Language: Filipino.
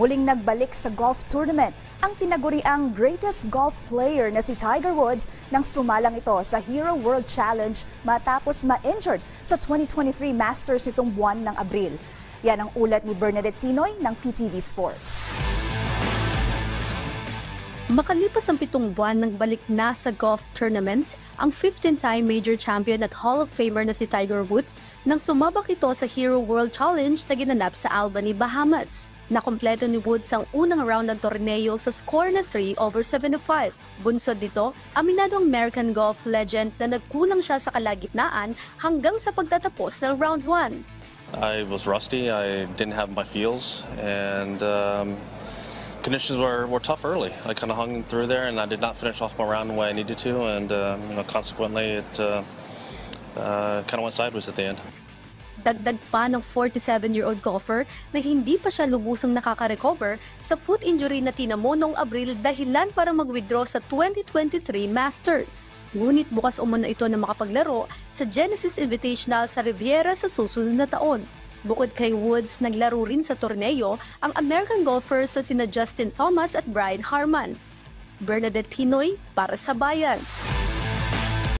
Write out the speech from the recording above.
muling nagbalik sa golf tournament ang tinaguriang greatest golf player na si Tiger Woods nang sumalang ito sa Hero World Challenge matapos ma-injured sa 2023 Masters itong buwan ng Abril. Yan ang ulat ni Bernadette Tinoy ng PTV Sports. Makalipas ang 7 buwan nang balik na sa golf tournament, ang 15-time major champion at Hall of Famer na si Tiger Woods nang sumabak ito sa Hero World Challenge na ginanap sa Albany, Bahamas. Nakumpleto ni Woods ang unang round ng torneo sa score na 3/75. Bunsod nito, aminado ang American golf legend na nagkulang siya sa kalagitnaan hanggang sa pagtatapos ng round 1. I was rusty, I didn't have my feels, and conditions were tough early. I kind of hung through there and I did not finish off my round the way I needed to, and consequently it kind of went sideways at the end. Dagdag pa ng 47-year-old golfer na hindi pa siya lubusang nakaka-recover sa foot injury na tinamo noong Abril dahilan para mag-withdraw sa 2023 Masters. Ngunit bukas umano ito na makapaglaro sa Genesis Invitational sa Riviera sa susunod na taon. Bukod kay Woods, naglaro rin sa torneo ang American golfers sa sina Justin Thomas at Brian Harman. Bernadette Tinoy para sa Bayan.